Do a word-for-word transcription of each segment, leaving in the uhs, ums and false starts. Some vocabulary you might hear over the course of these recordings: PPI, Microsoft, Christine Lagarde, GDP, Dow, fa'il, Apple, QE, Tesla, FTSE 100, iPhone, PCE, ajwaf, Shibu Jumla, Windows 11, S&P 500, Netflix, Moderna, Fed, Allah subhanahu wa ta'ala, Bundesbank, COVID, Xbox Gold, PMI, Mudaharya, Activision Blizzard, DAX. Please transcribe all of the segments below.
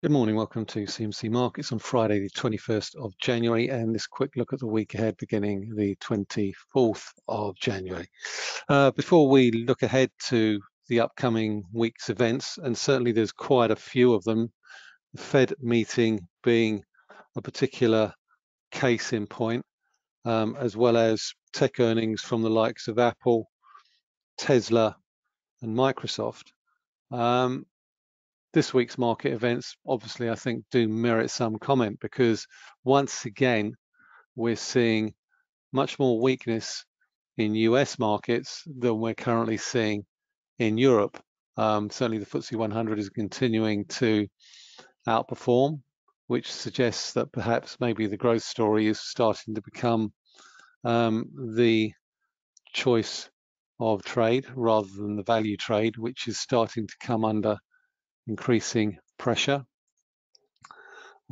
Good morning, welcome to C M C Markets on Friday the twenty-first of January, and this quick look at the week ahead beginning the twenty-fourth of January. Uh, before we look ahead to the upcoming week's events, and certainly there's quite a few of them, the Fed meeting being a particular case in point, um, as well as tech earnings from the likes of Apple, Tesla and Microsoft. Um, This week's market events, obviously, I think do merit some comment because once again, we're seeing much more weakness in U S markets than we're currently seeing in Europe. Um, certainly the F T S E one hundred is continuing to outperform, which suggests that perhaps maybe the growth story is starting to become um, the choice of trade rather than the value trade, which is starting to come under increasing pressure.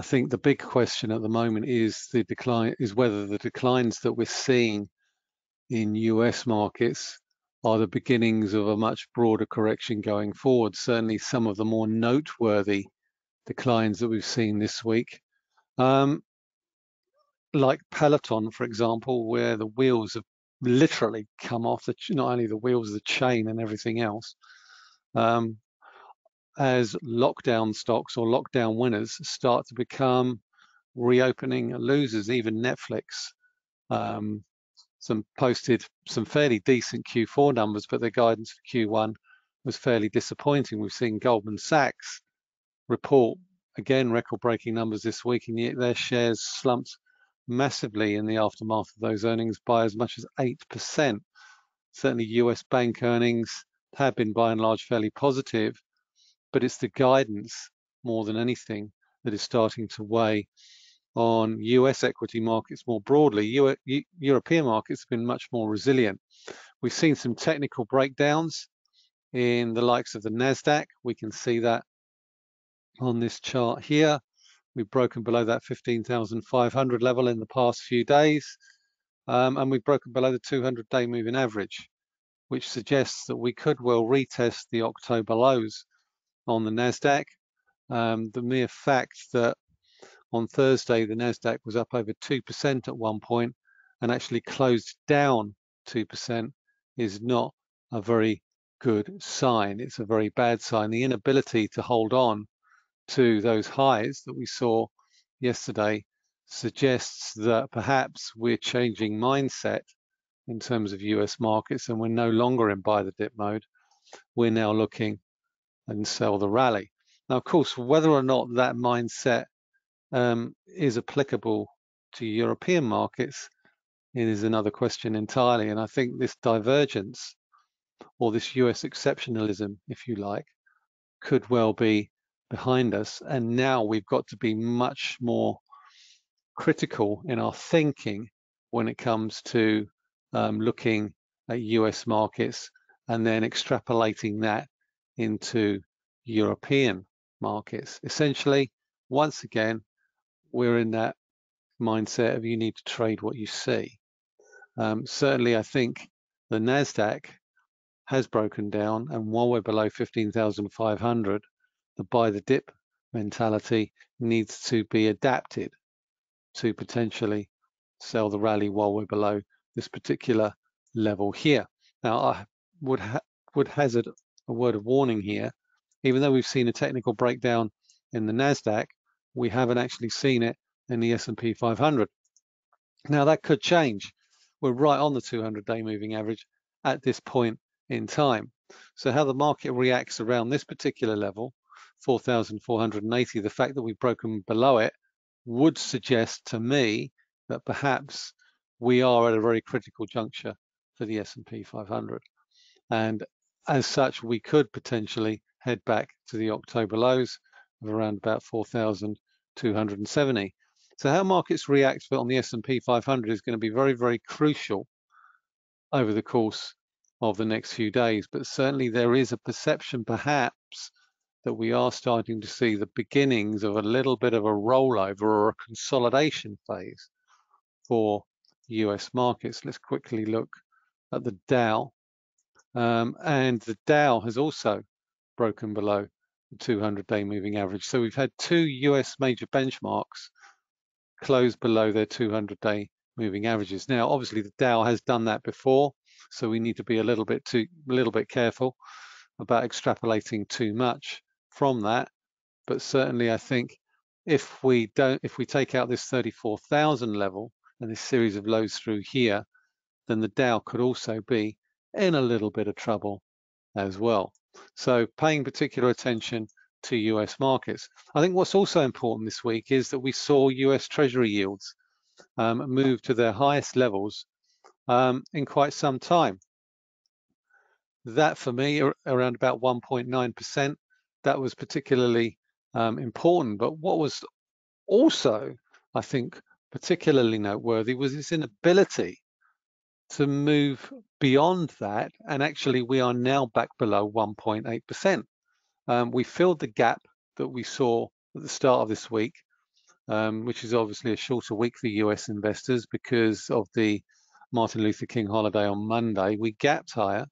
I think the big question at the moment is the decline is whether the declines that we're seeing in U S markets are the beginnings of a much broader correction going forward. Certainly some of the more noteworthy declines that we've seen this week, um, like Peloton, for example, where the wheels have literally come off, the, not only the wheels, the chain and everything else. Um, as lockdown stocks or lockdown winners start to become reopening losers, even Netflix um, some posted some fairly decent Q four numbers, but their guidance for Q one was fairly disappointing. We've seen Goldman Sachs report, again, record-breaking numbers this week, and yet their shares slumped massively in the aftermath of those earnings by as much as eight percent. Certainly U S bank earnings have been by and large fairly positive, but it's the guidance more than anything that is starting to weigh on U S equity markets more broadly. U European markets have been much more resilient. We've seen some technical breakdowns in the likes of the NASDAQ. We can see that on this chart here. We've broken below that fifteen thousand five hundred level in the past few days, um, and we've broken below the two hundred day moving average, which suggests that we could well retest the October lows on the NASDAQ. Um, the mere fact that on Thursday, the NASDAQ was up over two percent at one point and actually closed down two percent is not a very good sign. It's a very bad sign. The inability to hold on to those highs that we saw yesterday suggests that perhaps we're changing mindset in terms of U S markets, and we're no longer in buy the dip mode. We're now looking and sell the rally. Now, of course, whether or not that mindset um, is applicable to European markets, it is another question entirely. And I think this divergence, or this U S exceptionalism, if you like, could well be behind us. And now we've got to be much more critical in our thinking when it comes to um, looking at U S markets and then extrapolating that into European markets. Essentially, once again, we're in that mindset of you need to trade what you see. Um, certainly, I think the NASDAQ has broken down, and while we're below fifteen thousand five hundred, the buy the dip mentality needs to be adapted to potentially sell the rally while we're below this particular level here. Now, I would, ha would hazard a word of warning here. Even though we've seen a technical breakdown in the NASDAQ, we haven't actually seen it in the S and P five hundred. Now that could change. We're right on the two hundred day moving average at this point in time. So how the market reacts around this particular level, four thousand four hundred eighty, the fact that we've broken below it would suggest to me that perhaps we are at a very critical juncture for the S and P five hundred. And as such, we could potentially head back to the October lows of around about four thousand two hundred seventy. So how markets react on the S and P five hundred is going to be very, very crucial over the course of the next few days. But certainly there is a perception, perhaps, that we are starting to see the beginnings of a little bit of a rollover or a consolidation phase for U S markets. Let's quickly look at the Dow. Um, and the Dow has also broken below two hundred day moving average. So we've had two U S major benchmarks close below their two hundred day moving averages. Now, obviously, the Dow has done that before, so we need to be a little bit too, a little bit careful about extrapolating too much from that. But certainly, I think if we don't, if we take out this thirty-four thousand level and this series of lows through here, then the Dow could also be in a little bit of trouble as well. So paying particular attention to U S markets. I think what's also important this week is that we saw U S Treasury yields um, move to their highest levels um, in quite some time. That for me, around about one point nine percent, that was particularly um, important. But what was also, I think, particularly noteworthy was its inability to move beyond that, and actually we are now back below one point eight percent. Um, we filled the gap that we saw at the start of this week, um, which is obviously a shorter week for U S investors because of the Martin Luther King holiday on Monday. We gapped higher,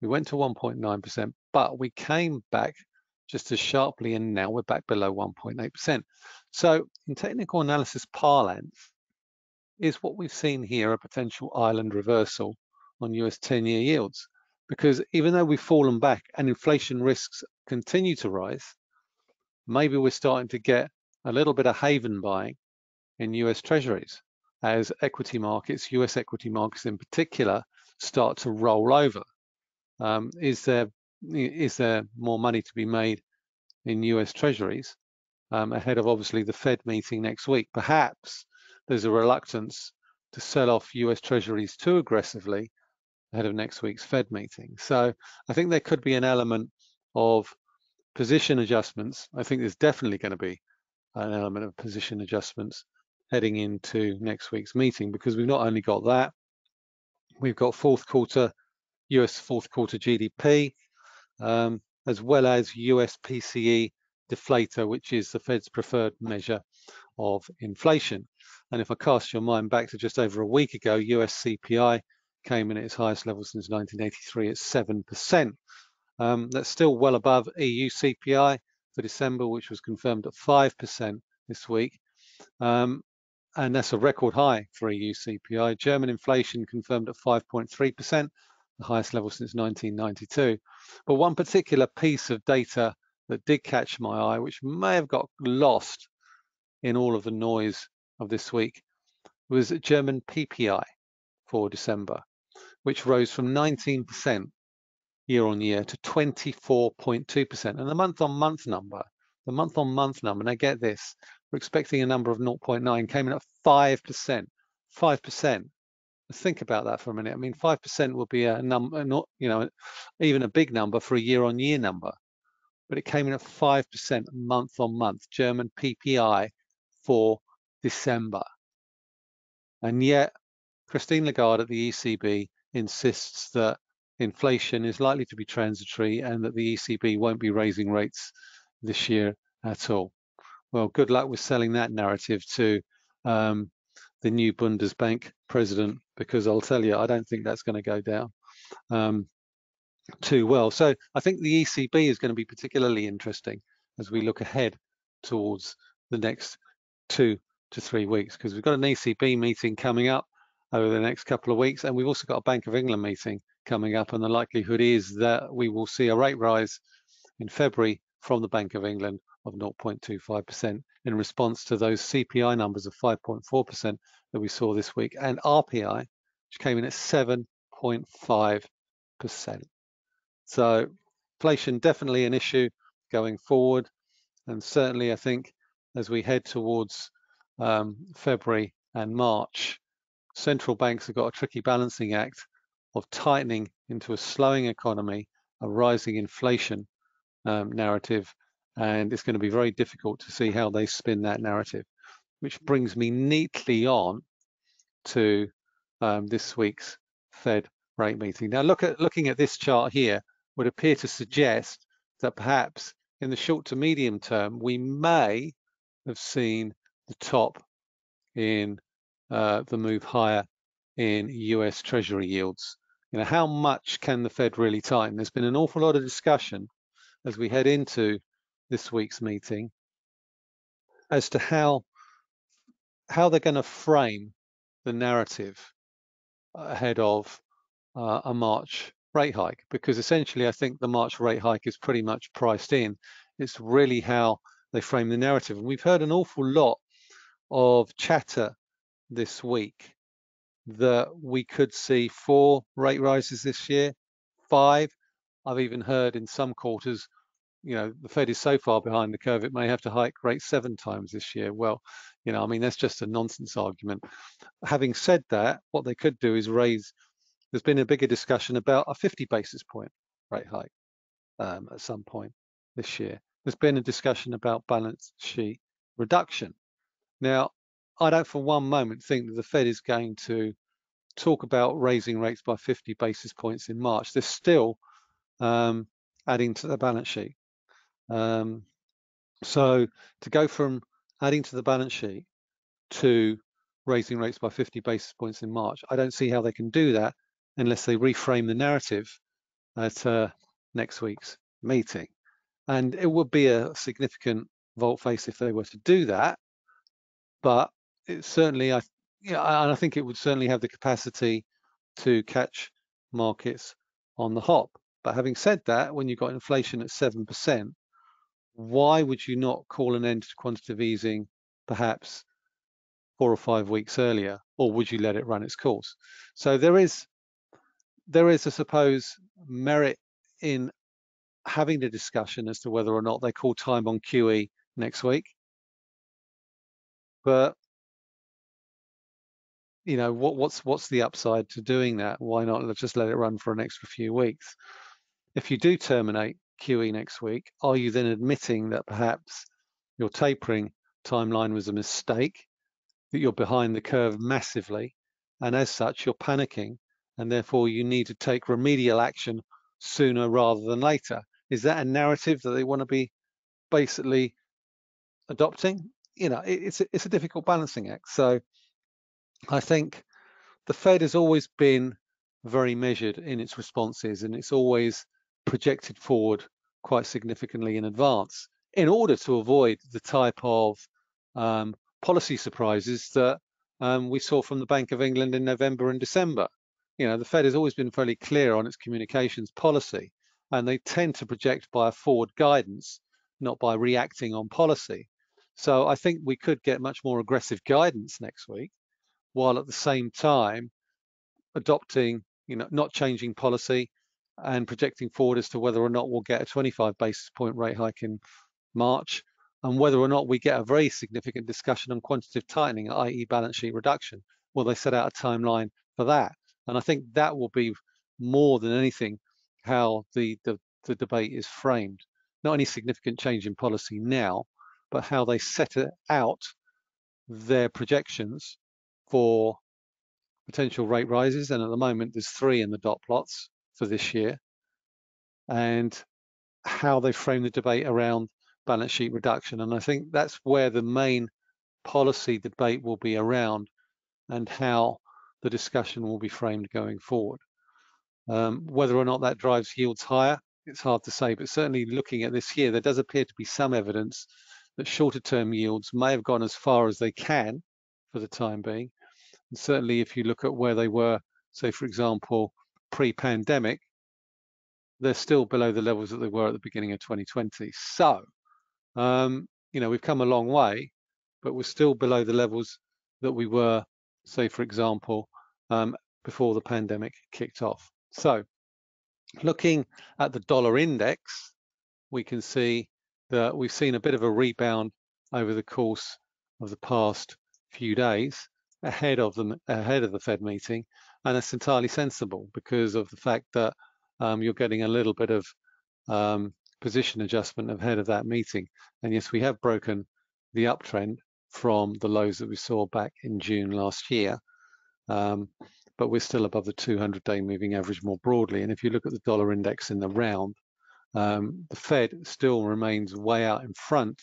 we went to one point nine percent, but we came back just as sharply, and now we're back below one point eight percent. So in technical analysis parlance, is what we've seen here a potential island reversal on U S ten year yields, because even though we've fallen back and inflation risks continue to rise, maybe we're starting to get a little bit of haven buying in U S Treasuries as equity markets, U S equity markets in particular, start to roll over. Um, is there is there more money to be made in U S Treasuries um, ahead of obviously the Fed meeting next week? Perhaps there's a reluctance to sell off U S Treasuries too aggressively ahead of next week's Fed meeting. So I think there could be an element of position adjustments. I think there's definitely going to be an element of position adjustments heading into next week's meeting, because we've not only got that, we've got fourth quarter, U S fourth quarter G D P, um, as well as U S P C E deflator, which is the Fed's preferred measure of inflation. And if I cast your mind back to just over a week ago, U S C P I came in at its highest level since nineteen eighty-three at seven percent. Um, that's still well above E U C P I for December, which was confirmed at five percent this week. Um, and that's a record high for E U C P I. German inflation confirmed at five point three percent, the highest level since nineteen ninety-two. But one particular piece of data that did catch my eye, which may have got lost in all of the noise of this week, was German P P I for December, which rose from nineteen percent year on year to twenty-four point two percent. And the month on month number, the month on month number, now get this, we're expecting a number of zero point nine, came in at five percent, five percent. Think about that for a minute. I mean, five percent will be a number, not, you know, even a big number for a year on year number, but it came in at five percent month on month, German P P I for December. And yet, Christine Lagarde at the E C B insists that inflation is likely to be transitory and that the E C B won't be raising rates this year at all. Well, good luck with selling that narrative to um, the new Bundesbank president, because I'll tell you, I don't think that's going to go down Um, too well. So I think the E C B is going to be particularly interesting as we look ahead towards the next two to three weeks, because we've got an E C B meeting coming up over the next couple of weeks, and we've also got a Bank of England meeting coming up, and the likelihood is that we will see a rate rise in February from the Bank of England of zero point two five percent in response to those C P I numbers of five point four percent that we saw this week, and R P I, which came in at seven point five percent. So inflation definitely an issue going forward, and certainly I think as we head towards um, February and March, central banks have got a tricky balancing act of tightening into a slowing economy, a rising inflation um, narrative, and it's going to be very difficult to see how they spin that narrative, which brings me neatly on to um, this week's Fed rate meeting. Now look at looking at this chart here would appear to suggest that perhaps in the short to medium term, we may have seen the top in uh, the move higher in U S Treasury yields. You know, how much can the Fed really tighten? There's been an awful lot of discussion as we head into this week's meeting as to how how they're going to frame the narrative ahead of uh, a March rate hike, because essentially I think the March rate hike is pretty much priced in. It's really how they frame the narrative. And we've heard an awful lot of chatter this week that we could see four rate rises this year, five. I've even heard in some quarters, you know, the Fed is so far behind the curve, it may have to hike rates seven times this year. Well, you know, I mean, that's just a nonsense argument. Having said that, what they could do is raise, there's been a bigger discussion about a fifty basis point rate hike um, at some point this year. There's been a discussion about balance sheet reduction. Now, I don't for one moment think that the Fed is going to talk about raising rates by fifty basis points in March. They're still um, adding to the balance sheet. Um, so to go from adding to the balance sheet to raising rates by fifty basis points in March, I don't see how they can do that unless they reframe the narrative at uh, next week's meeting. And it would be a significant vault face if they were to do that, but it certainly, I, yeah, and I think it would certainly have the capacity to catch markets on the hop. But having said that, when you've got inflation at seven percent, why would you not call an end to quantitative easing perhaps four or five weeks earlier, or would you let it run its course? So there is, there is, I suppose, merit in having the discussion as to whether or not they call time on Q E next week. But you know, what, what's what's the upside to doing that? Why not just let it run for an extra few weeks? If you do terminate Q E next week, are you then admitting that perhaps your tapering timeline was a mistake, that you're behind the curve massively, and as such you're panicking, and therefore you need to take remedial action sooner rather than later? Is that a narrative that they want to be basically adopting? You know, it, it's, a, it's a difficult balancing act. So I think the Fed has always been very measured in its responses, and it's always projected forward quite significantly in advance in order to avoid the type of um, policy surprises that um, we saw from the Bank of England in November and December. You know, the Fed has always been fairly clear on its communications policy, and they tend to project by a forward guidance, not by reacting on policy. So I think we could get much more aggressive guidance next week, while at the same time adopting, you know, not changing policy and projecting forward as to whether or not we'll get a twenty-five basis point rate hike in March, and whether or not we get a very significant discussion on quantitative tightening, that is balance sheet reduction. Will they set out a timeline for that? And I think that will be more than anything how the, the, the debate is framed. Not any significant change in policy now, but how they set it out their projections for potential rate rises. And at the moment, there's three in the dot plots for this year, and how they frame the debate around balance sheet reduction. And I think that's where the main policy debate will be around, and how the discussion will be framed going forward. Um, whether or not that drives yields higher, it's hard to say, but certainly looking at this year, there does appear to be some evidence that shorter term yields may have gone as far as they can for the time being. And certainly if you look at where they were, say for example, pre-pandemic, they're still below the levels that they were at the beginning of twenty twenty. So, um, you know, we've come a long way, but we're still below the levels that we were, say for example, um, before the pandemic kicked off. So, looking at the dollar index, we can see that we've seen a bit of a rebound over the course of the past few days ahead of them, ahead of the Fed meeting. And that's entirely sensible because of the fact that um, you're getting a little bit of um, position adjustment ahead of that meeting. And yes, we have broken the uptrend from the lows that we saw back in June last year, um, but we're still above the two hundred day moving average more broadly. And if you look at the dollar index in the round, um, the Fed still remains way out in front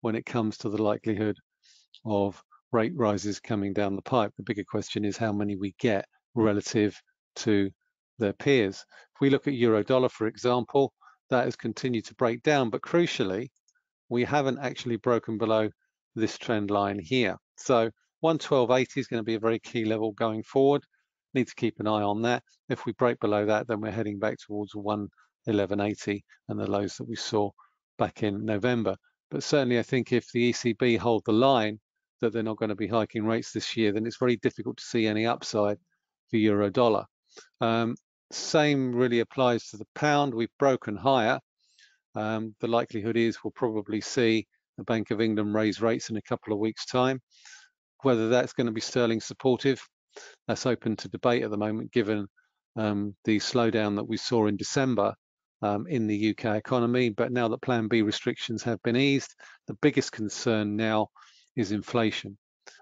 when it comes to the likelihood of rate rises coming down the pipe. The bigger question is how many we get relative to their peers. If we look at Eurodollar, for example, that has continued to break down, but crucially, we haven't actually broken below this trend line here. So one twelve eighty is going to be a very key level going forward. Need to keep an eye on that. If we break below that, then we're heading back towards one eleven eighty and the lows that we saw back in November. But certainly I think if the E C B hold the line that they're not going to be hiking rates this year, then it's very difficult to see any upside for euro dollar. Um, same really applies to the pound. We've broken higher. Um, the likelihood is we'll probably see the Bank of England raise rates in a couple of weeks' time. Whether that's going to be sterling supportive, that's open to debate at the moment, given um, the slowdown that we saw in December um, in the U K economy. But now that Plan B restrictions have been eased, the biggest concern now is inflation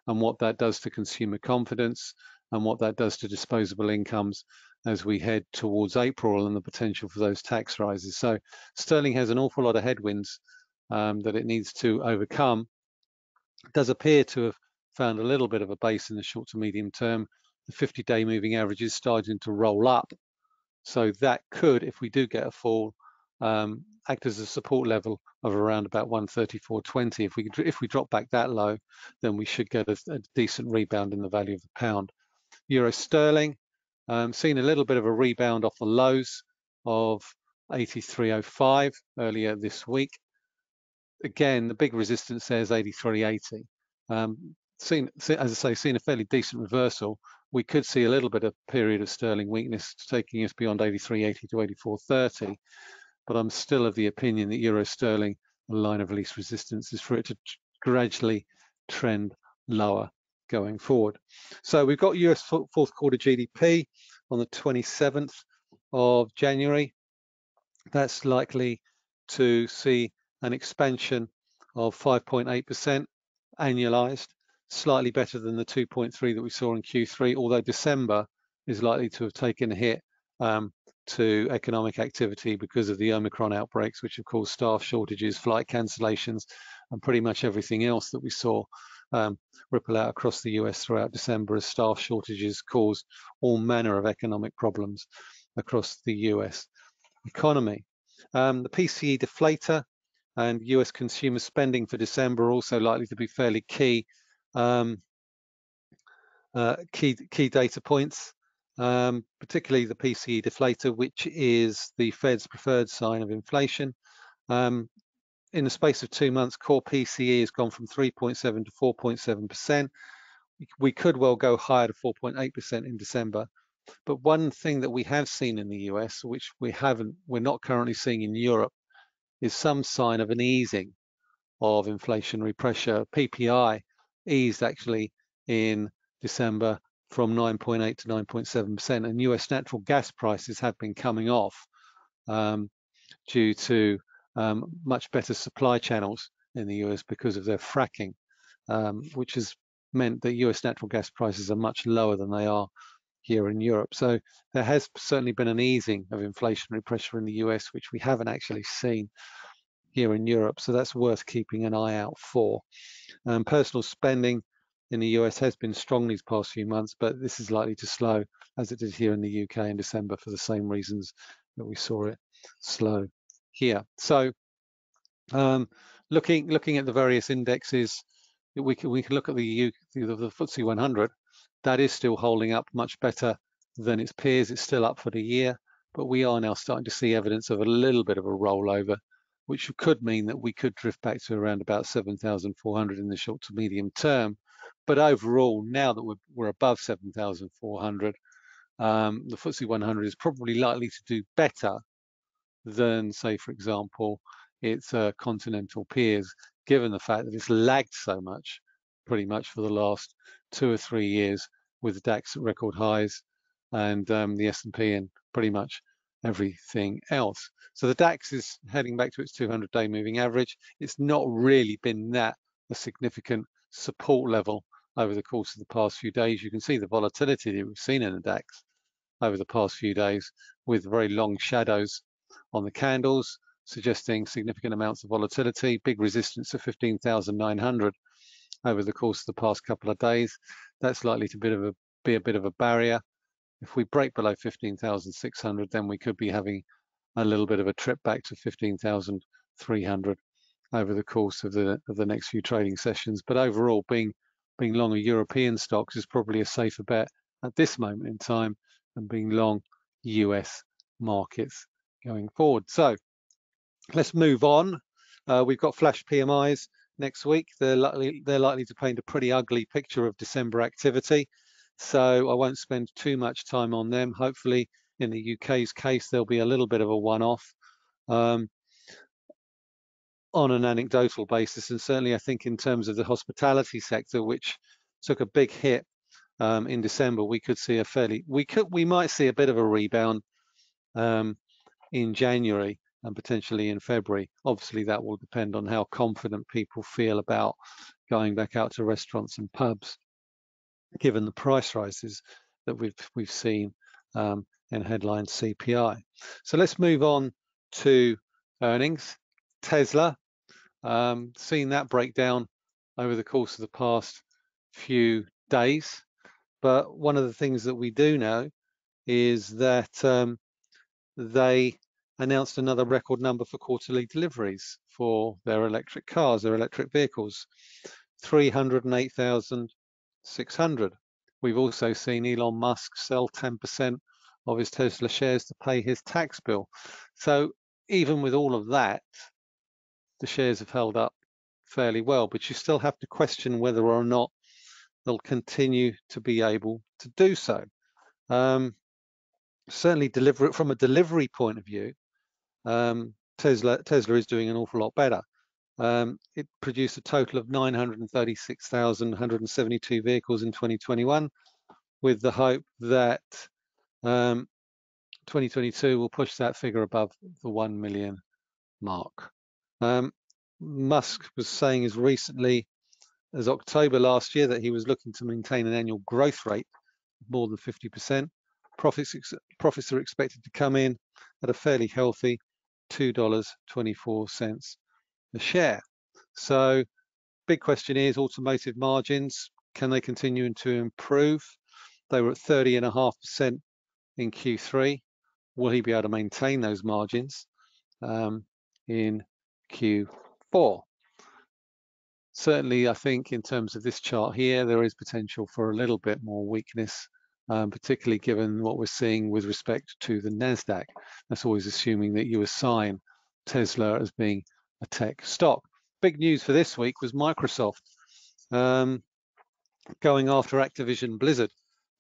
and what that does to consumer confidence and what that does to disposable incomes as we head towards April and the potential for those tax rises. So sterling has an awful lot of headwinds um, that it needs to overcome. It does appear to have found a little bit of a base in the short to medium term. The fifty-day moving average is starting to roll up. So that could, if we do get a fall, um, act as a support level of around about one thirty-four twenty. If we, if we drop back that low, then we should get a, a decent rebound in the value of the pound. Euro sterling, um, seen a little bit of a rebound off the lows of eighty-three oh five earlier this week. Again, the big resistance there is eighty-three eighty. Um, Seen, as I say, seen a fairly decent reversal. We could see a little bit of period of sterling weakness taking us beyond eighty-three eighty to eighty-four thirty, but I'm still of the opinion that euro sterling, the line of least resistance, is for it to gradually trend lower going forward. So we've got U S fourth quarter G D P on the twenty-seventh of January. That's likely to see an expansion of five point eight percent annualized, slightly better than the two point three that we saw in Q three, although December is likely to have taken a hit um, to economic activity because of the Omicron outbreaks, which have caused staff shortages, flight cancellations, and pretty much everything else that we saw um, ripple out across the U S throughout December, as staff shortages caused all manner of economic problems across the U S economy. Um, the P C E deflator and U S consumer spending for December are also likely to be fairly key Um, uh, key, key data points, um, particularly the P C E deflator, which is the Fed's preferred sign of inflation. Um, in the space of two months, core P C E has gone from three point seven to four point seven percent. We could well go higher to four point eight percent in December. But one thing that we have seen in the U S, which we haven't, we're not currently seeing in Europe, is some sign of an easing of inflationary pressure. P P I eased actually in December from nine point eight to nine point seven percent, and U S natural gas prices have been coming off um, due to um, much better supply channels in the U S because of their fracking, um, which has meant that U S natural gas prices are much lower than they are here in Europe. So there has certainly been an easing of inflationary pressure in the U S, which we haven't actually seen here in Europe, so that's worth keeping an eye out for. Um, personal spending in the U S has been strong these past few months, but this is likely to slow as it did here in the U K in December for the same reasons that we saw it slow here. So um, looking looking at the various indexes, we can, we can look at the, the F T S E one hundred. That is still holding up much better than its peers. It's still up for the year, but we are now starting to see evidence of a little bit of a rollover, which could mean that we could drift back to around about seven thousand four hundred in the short to medium term. But overall, now that we're, we're above seven thousand four hundred, um, the F T S E one hundred is probably likely to do better than, say, for example, its uh, continental peers, given the fact that it's lagged so much, pretty much for the last two or three years, with the DAX at record highs and um, the S and P in pretty much everything else. So the DAX is heading back to its two hundred day moving average. It's not really been that a significant support level over the course of the past few days. You can see the volatility that we've seen in the DAX over the past few days, with very long shadows on the candles, suggesting significant amounts of volatility. Big resistance of fifteen thousand nine hundred over the course of the past couple of days. That's likely to be a, be a bit of a barrier. If we break below fifteen thousand six hundred, then we could be having a little bit of a trip back to fifteen thousand three hundred over the course of the of the next few trading sessions. But overall, being being long of European stocks is probably a safer bet at this moment in time than being long U S markets going forward. So let's move on. Uh, we've got flash P M Is next week. They're likely they're likely to paint a pretty ugly picture of December activity, so I won't spend too much time on them. Hopefully, in the U K's case, there'll be a little bit of a one-off. Um, on an anecdotal basis, and certainly I think in terms of the hospitality sector, which took a big hit um, in December, we could see a fairly we could we might see a bit of a rebound um, in January and potentially in February. Obviously, that will depend on how confident people feel about going back out to restaurants and pubs, given the price rises that we've we've seen um, in headline C P I. So let's move on to earnings. Tesla. Um, seen that breakdown over the course of the past few days, but one of the things that we do know is that um, they announced another record number for quarterly deliveries for their electric cars, their electric vehicles, three hundred eight thousand six hundred. We've also seen Elon Musk sell ten percent of his Tesla shares to pay his tax bill. So even with all of that, the shares have held up fairly well, but you still have to question whether or not they'll continue to be able to do so. Um, certainly deliver it from a delivery point of view, um, Tesla, Tesla is doing an awful lot better. Um, it produced a total of nine hundred thirty-six thousand one hundred seventy-two vehicles in twenty twenty-one, with the hope that um, twenty twenty-two will push that figure above the one million mark. Um, Musk was saying as recently as October last year that he was looking to maintain an annual growth rate of more than fifty percent. Profits, ex profits are expected to come in at a fairly healthy two dollars and twenty-four cents a share. So, big question is automotive margins. Can they continue to improve? They were at thirty point five percent in Q three. Will he be able to maintain those margins um, in Q four. Certainly, I think in terms of this chart here, there is potential for a little bit more weakness, um, particularly given what we're seeing with respect to the NASDAQ. That's always assuming that you assign Tesla as being a tech stock. Big news for this week was Microsoft um, going after Activision Blizzard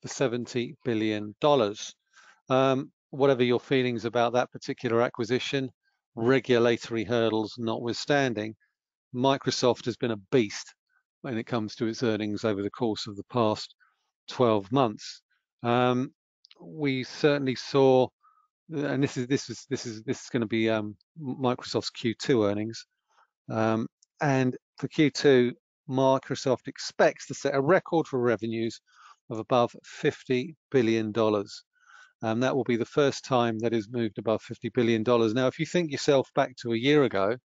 for seventy billion dollars. Um, whatever your feelings about that particular acquisition, regulatory hurdles notwithstanding, Microsoft has been a beast when it comes to its earnings over the course of the past twelve months. Um, we certainly saw, and this is this is this is this is going to be um, Microsoft's Q two earnings. Um, and for Q two, Microsoft expects to set a record for revenues of above fifty billion dollars. Um, that will be the first time that is moved above fifty billion dollars. Now, if you think yourself back to a year ago,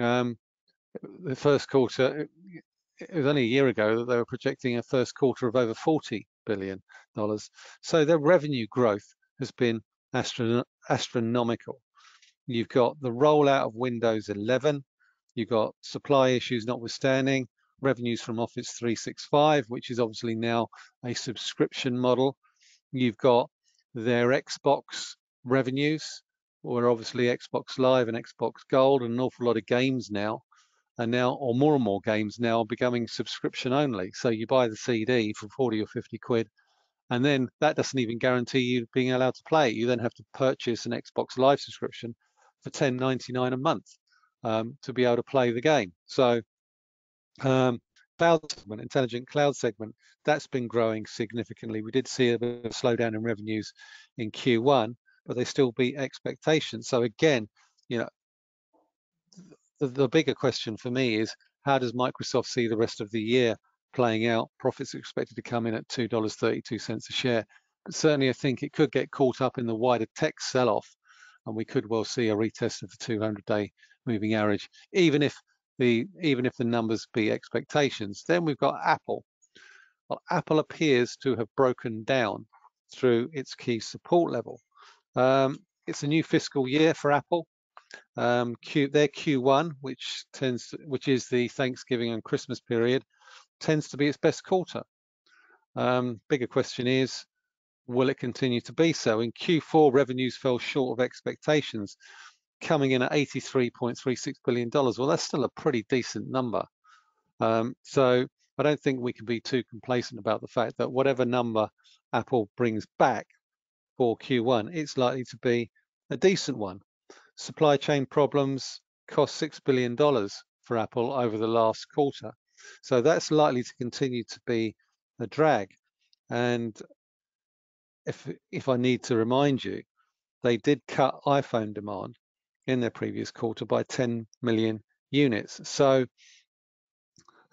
um, the first quarter, it was only a year ago that they were projecting a first quarter of over forty billion dollars. So their revenue growth has been astron- astronomical. You've got the rollout of Windows eleven. You've got supply issues notwithstanding, revenues from Office three sixty-five, which is obviously now a subscription model. You've got their Xbox revenues, or obviously Xbox Live and Xbox Gold, and an awful lot of games now, and now, or more and more games now, are becoming subscription only. So you buy the C D for forty or fifty quid, and then that doesn't even guarantee you being allowed to play it. You then have to purchase an Xbox Live subscription for ten ninety-nine a month um, to be able to play the game. So um, cloud segment, intelligent cloud segment, that's been growing significantly. We did see a bit of a slowdown in revenues in Q one, but they still beat expectations. So again, you know, the, the bigger question for me is, how does Microsoft see the rest of the year playing out? Profits are expected to come in at two dollars and thirty-two cents a share. But certainly, I think it could get caught up in the wider tech sell-off, and we could well see a retest of the two hundred day moving average, even if The, even if the numbers be expectations. Then we've got Apple. Well, Apple appears to have broken down through its key support level. Um, it's a new fiscal year for Apple. Um, Q, their Q one, which tends, to, which is the Thanksgiving and Christmas period, tends to be its best quarter. Um, bigger question is, will it continue to be so? In Q four, revenues fell short of expectations, coming in at eighty-three point three six billion dollars. Well, that's still a pretty decent number. Um, so I don't think we can be too complacent about the fact that whatever number Apple brings back for Q one, it's likely to be a decent one. Supply chain problems cost six billion dollars for Apple over the last quarter. So that's likely to continue to be a drag. And if, if I need to remind you, they did cut iPhone demand in their previous quarter by ten million units. So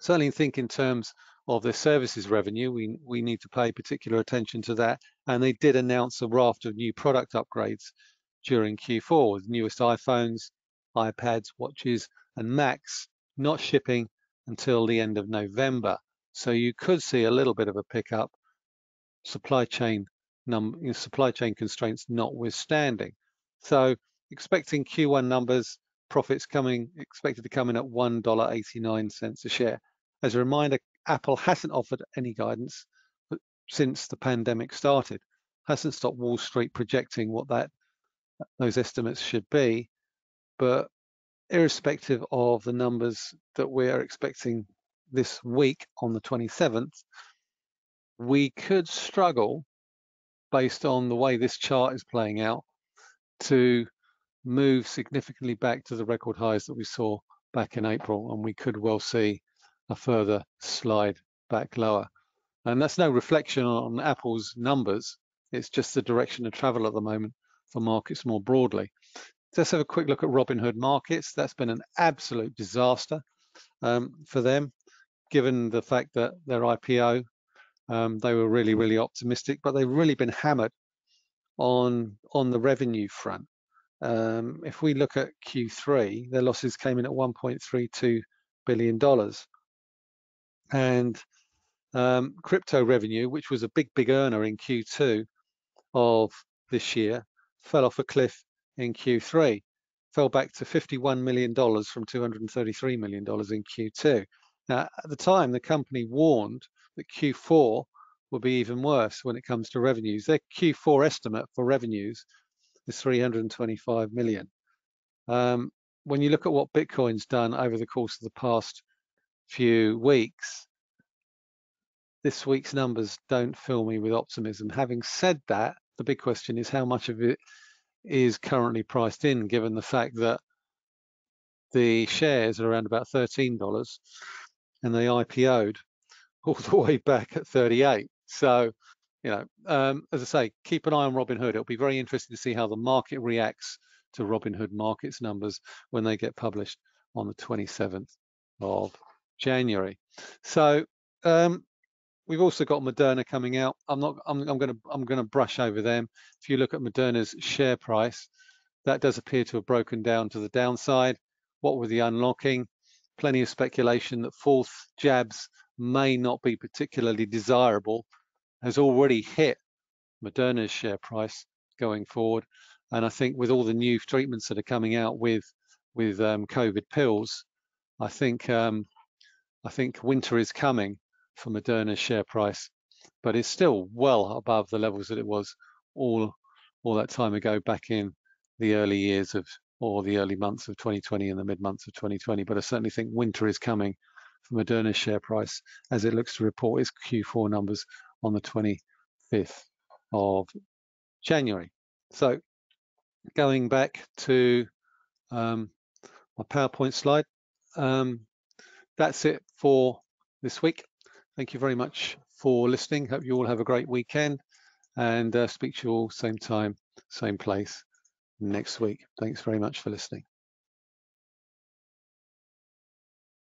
certainly think in terms of their services revenue, we, we need to pay particular attention to that. And they did announce a raft of new product upgrades during Q four, with newest iPhones, iPads, watches, and Macs not shipping until the end of November. So you could see a little bit of a pickup, supply chain num you know, supply chain constraints notwithstanding. So expecting Q one numbers, profits coming expected to come in at one dollar eighty-nine a share. As a reminder, Apple hasn't offered any guidance since the pandemic started, hasn't stopped Wall Street projecting what that those estimates should be. But irrespective of the numbers that we are expecting this week on the twenty-seventh, we could struggle, based on the way this chart is playing out, to move significantly back to the record highs that we saw back in April, and we could well see a further slide back lower. And that's no reflection on Apple's numbers, it's just the direction of travel at the moment for markets more broadly. Let's have a quick look at Robinhood Markets. That's been an absolute disaster um, for them, given the fact that their I P O, um, they were really, really optimistic, but they've really been hammered on, on the revenue front. Um, if we look at Q three, their losses came in at one point three two billion dollars. And um, crypto revenue, which was a big, big earner in Q two of this year, fell off a cliff in Q three, fell back to fifty-one million dollars from two hundred thirty-three million dollars in Q two. Now, at the time, the company warned that Q four would be even worse when it comes to revenues. Their Q four estimate for revenues is three hundred twenty-five million dollars. Um, when you look at what Bitcoin's done over the course of the past few weeks, this week's numbers don't fill me with optimism. Having said that, the big question is how much of it is currently priced in, given the fact that the shares are around about thirteen dollars and they I P O'd all the way back at thirty-eight. So, you know, um, as I say, keep an eye on Robinhood. It'll be very interesting to see how the market reacts to Robinhood Markets numbers when they get published on the twenty-seventh of January. So, um, we've also got Moderna coming out. I'm not. I'm, I'm going to. I'm going to brush over them. If you look at Moderna's share price, that does appear to have broken down to the downside. What with the unlocking, plenty of speculation that fourth jabs may not be particularly desirable has already hit Moderna's share price going forward. And I think with all the new treatments that are coming out with with um, COVID pills, I think um, I think winter is coming for Moderna's share price, but it's still well above the levels that it was all all that time ago, back in the early years of, or the early months of twenty twenty and the mid months of twenty twenty. But I certainly think winter is coming for Moderna's share price as it looks to report its Q four numbers on the twenty-fifth of January. So going back to um, my PowerPoint slide, um, that's it for this week. Thank you very much for listening. Hope you all have a great weekend, and uh, speak to you all same time, same place next week. Thanks very much for listening.